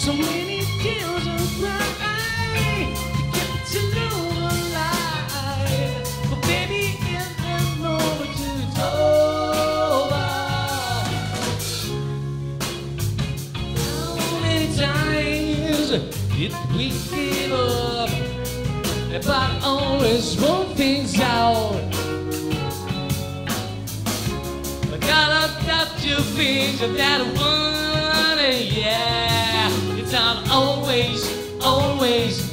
So many tears are crying to get your love alive. But baby, in that moment it's over. How many times did we give up? But always wrote things out. I gotta doubt your things of that one, yeah. It's not always, always